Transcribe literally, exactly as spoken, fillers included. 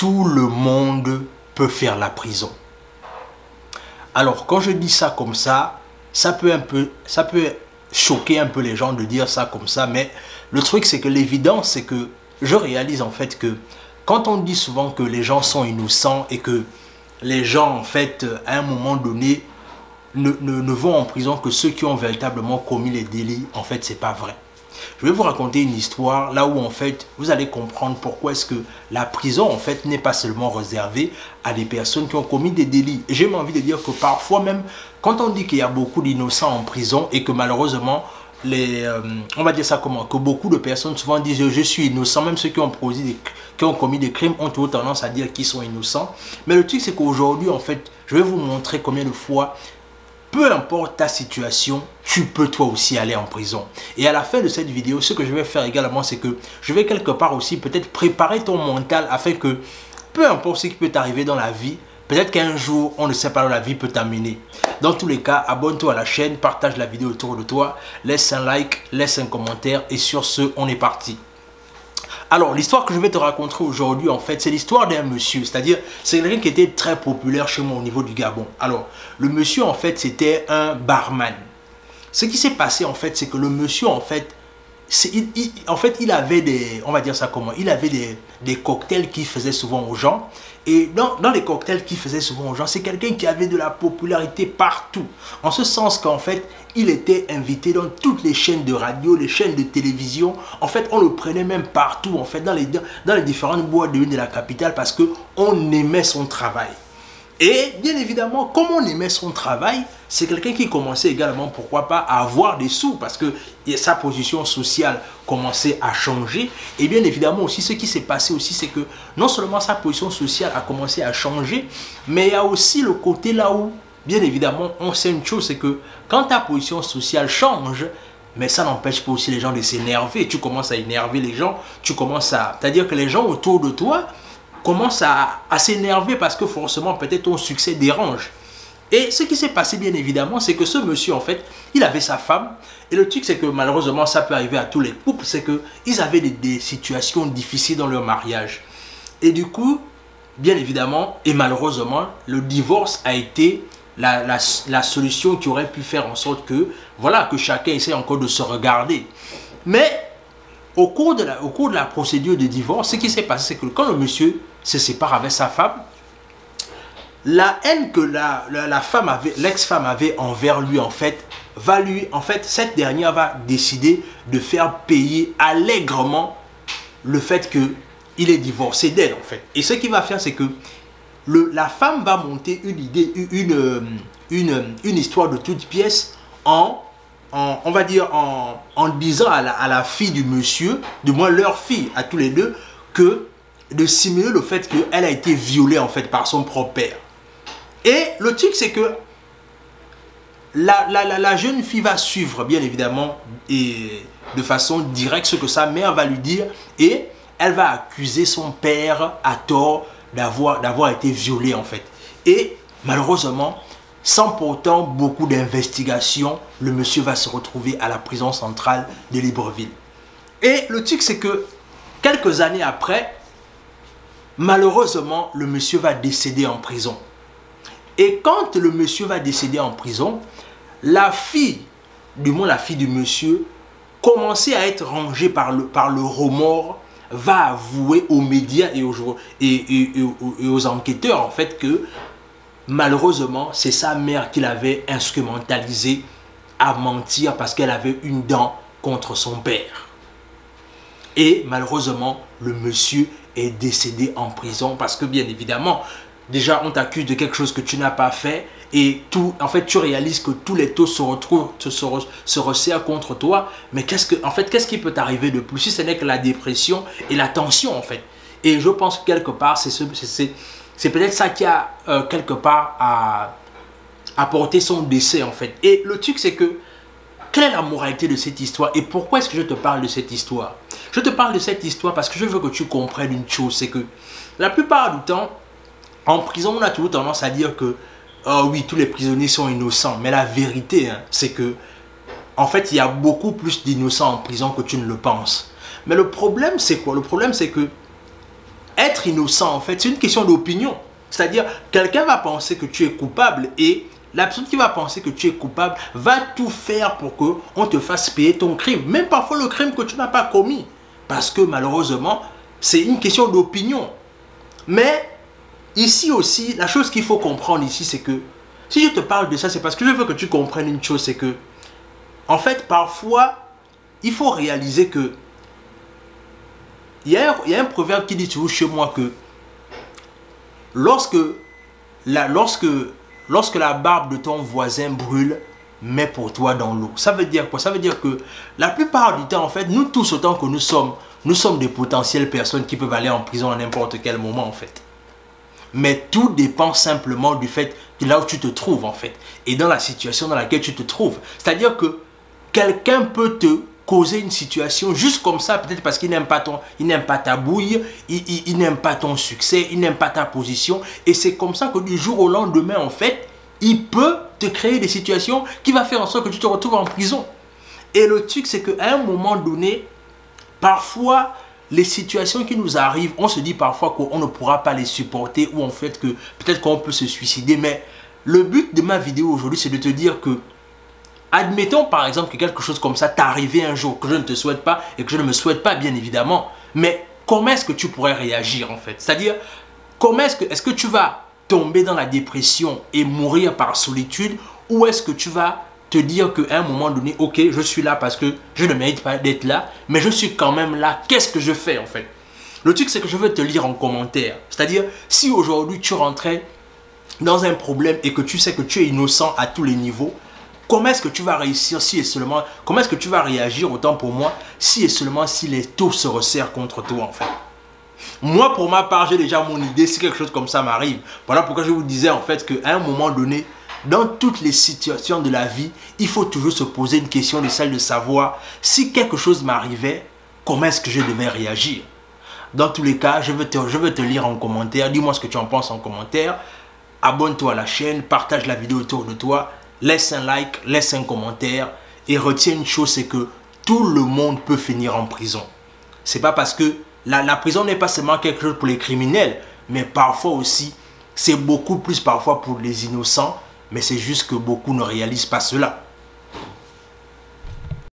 tout le monde peut faire la prison. Alors, quand je dis ça comme ça, ça peut, un peu, ça peut choquer un peu les gens de dire ça comme ça, mais le truc, c'est que l'évidence, c'est que je réalise en fait que quand on dit souvent que les gens sont innocents et que les gens, en fait, à un moment donné, ne, ne, ne vont en prison que ceux qui ont véritablement commis les délits, en fait, c'est pas vrai. Je vais vous raconter une histoire là où, en fait, vous allez comprendre pourquoi est-ce que la prison, en fait, n'est pas seulement réservée à des personnes qui ont commis des délits. J'ai même envie de dire que parfois même, quand on dit qu'il y a beaucoup d'innocents en prison et que malheureusement, les, euh, on va dire ça comment, que beaucoup de personnes souvent disent « je suis innocent », même ceux qui ont, produit des, qui ont commis des crimes ont toujours tendance à dire qu'ils sont innocents. Mais le truc, c'est qu'aujourd'hui, en fait, je vais vous montrer combien de fois... peu importe ta situation, tu peux toi aussi aller en prison. Et à la fin de cette vidéo, ce que je vais faire également, c'est que je vais quelque part aussi peut-être préparer ton mental afin que, peu importe ce qui peut t'arriver dans la vie, peut-être qu'un jour, on ne sait pas où la vie peut t'amener. Dans tous les cas, abonne-toi à la chaîne, partage la vidéo autour de toi, laisse un like, laisse un commentaire et sur ce, on est parti. Alors, l'histoire que je vais te raconter aujourd'hui, en fait, c'est l'histoire d'un monsieur. C'est-à-dire, c'est quelqu'un qui était très populaire chez moi au niveau du Gabon. Alors, le monsieur, en fait, c'était un barman. Ce qui s'est passé, en fait, c'est que le monsieur, en fait, il, il, en fait, il avait des... On va dire ça comment? Il avait des, des cocktails qu'il faisait souvent aux gens. Et dans, dans les cocktails qu'il faisait souvent aux gens, c'est quelqu'un qui avait de la popularité partout. En ce sens qu'en fait, il était invité dans toutes les chaînes de radio, les chaînes de télévision. En fait, on le prenait même partout, en fait, dans les, dans les différentes boîtes de nuit de la capitale parce qu'on aimait son travail. Et bien évidemment, comme on aimait son travail, c'est quelqu'un qui commençait également, pourquoi pas, à avoir des sous parce que sa position sociale commençait à changer. Et bien évidemment aussi, ce qui s'est passé aussi, c'est que non seulement sa position sociale a commencé à changer, mais il y a aussi le côté là où, bien évidemment, on sait une chose, c'est que quand ta position sociale change, mais ça n'empêche pas aussi les gens de s'énerver. Tu commences à énerver les gens, tu commences à... C'est-à-dire que les gens autour de toi commence à, à s'énerver parce que forcément peut-être ton succès dérange. Et ce qui s'est passé bien évidemment, c'est que ce monsieur en fait, il avait sa femme. Et le truc c'est que malheureusement ça peut arriver à tous les couples, c'est qu'ils avaient des, des situations difficiles dans leur mariage. Et du coup, bien évidemment et malheureusement, le divorce a été la, la, la solution qui aurait pu faire en sorte que, voilà, que chacun essaie encore de se regarder. Mais au cours de la, au cours de la procédure de divorce, ce qui s'est passé, c'est que quand le monsieur se sépare avec sa femme, la haine que la, la, la femme avait, l'ex-femme avait envers lui, en fait, va lui, en fait, cette dernière va décider de faire payer allègrement le fait qu'il est divorcé d'elle, en fait. Et ce qu'il va faire, c'est que le, la femme va monter une idée, une, une, une histoire de toute pièce en... En, on va dire en, en disant à la, à la fille du monsieur, du moins leur fille, à tous les deux, que de simuler le fait qu'elle a été violée en fait par son propre père. Et le truc c'est que la, la, la, la jeune fille va suivre bien évidemment et de façon directe ce que sa mère va lui dire et elle va accuser son père à tort d'avoir d'avoir été violée en fait. Et malheureusement, sans pourtant beaucoup d'investigations, le monsieur va se retrouver à la prison centrale de Libreville. Et le truc, c'est que quelques années après, malheureusement, le monsieur va décéder en prison. Et quand le monsieur va décéder en prison, la fille, du moins la fille du monsieur, commençait à être rongée par le, par le remords, va avouer aux médias et aux, et, et, et aux enquêteurs en fait que malheureusement, c'est sa mère qui l'avait instrumentalisée à mentir parce qu'elle avait une dent contre son père. Et malheureusement, le monsieur est décédé en prison parce que bien évidemment, déjà on t'accuse de quelque chose que tu n'as pas fait et tout, en fait, tu réalises que tous les taux se retrouvent, se, re, se resserrent contre toi. Mais qu'est-ce que, en fait, qu'est-ce qui peut t'arriver de plus si ce n'est que la dépression et la tension en fait. Et je pense que quelque part, c'est ce... C'est peut-être ça qui a euh, quelque part à apporter son décès en fait. Et le truc c'est que, quelle est la moralité de cette histoire et pourquoi est-ce que je te parle de cette histoire? Je te parle de cette histoire parce que je veux que tu comprennes une chose, c'est que la plupart du temps, en prison on a toujours tendance à dire que, oh oui, tous les prisonniers sont innocents, mais la vérité hein, c'est que, en fait il y a beaucoup plus d'innocents en prison que tu ne le penses. Mais le problème c'est quoi? Le problème c'est que, être innocent, en fait, c'est une question d'opinion. C'est-à-dire, quelqu'un va penser que tu es coupable et la personne qui va penser que tu es coupable va tout faire pour qu'on te fasse payer ton crime. Même parfois le crime que tu n'as pas commis. Parce que malheureusement, c'est une question d'opinion. Mais ici aussi, la chose qu'il faut comprendre ici, c'est que si je te parle de ça, c'est parce que je veux que tu comprennes une chose, c'est que en fait, parfois, il faut réaliser que il y a un, il y a un proverbe qui dit toujours chez moi que lorsque la, lorsque, lorsque la barbe de ton voisin brûle, mets pour toi dans l'eau. Ça veut dire quoi? Ça veut dire que la plupart du temps, en fait, nous tous autant que nous sommes, nous sommes des potentielles personnes qui peuvent aller en prison à n'importe quel moment, en fait. Mais tout dépend simplement du fait que là où tu te trouves, en fait, et dans la situation dans laquelle tu te trouves. C'est-à-dire que quelqu'un peut te causer une situation juste comme ça, peut-être parce qu'il n'aime pas ton, il n'aime pas ta bouille, il, il, il n'aime pas ton succès, il n'aime pas ta position. Et c'est comme ça que du jour au lendemain, en fait, il peut te créer des situations qui va faire en sorte que tu te retrouves en prison. Et le truc, c'est qu'à un moment donné, parfois, les situations qui nous arrivent, on se dit parfois qu'on ne pourra pas les supporter ou en fait que peut-être qu'on peut se suicider. Mais le but de ma vidéo aujourd'hui, c'est de te dire que, admettons par exemple que quelque chose comme ça t'arrivait un jour, que je ne te souhaite pas et que je ne me souhaite pas bien évidemment. Mais comment est-ce que tu pourrais réagir en fait? C'est-à-dire, comment est-ce que, est-ce que tu vas tomber dans la dépression et mourir par solitude ou est-ce que tu vas te dire qu'à un moment donné, ok, je suis là parce que je ne mérite pas d'être là, mais je suis quand même là, qu'est-ce que je fais en fait? Le truc, c'est que je veux te lire en commentaire. C'est-à-dire, si aujourd'hui tu rentrais dans un problème et que tu sais que tu es innocent à tous les niveaux, comment est-ce que tu vas réussir si et seulement, comment est-ce que tu vas réagir autant pour moi si et seulement si les taux se resserrent contre toi en fait? Moi, pour ma part, j'ai déjà mon idée si quelque chose comme ça m'arrive. Voilà pourquoi je vous disais en fait qu'à un moment donné, dans toutes les situations de la vie, il faut toujours se poser une question de celle de savoir si quelque chose m'arrivait, comment est-ce que je devais réagir. Dans tous les cas, je veux te, je veux te lire en commentaire. Dis-moi ce que tu en penses en commentaire. Abonne-toi à la chaîne, partage la vidéo autour de toi. Laisse un like, laisse un commentaire. Et retiens une chose, c'est que tout le monde peut finir en prison. C'est pas parce que la, la prison n'est pas seulement quelque chose pour les criminels, mais parfois aussi, c'est beaucoup plus parfois pour les innocents. Mais c'est juste que beaucoup ne réalisent pas cela.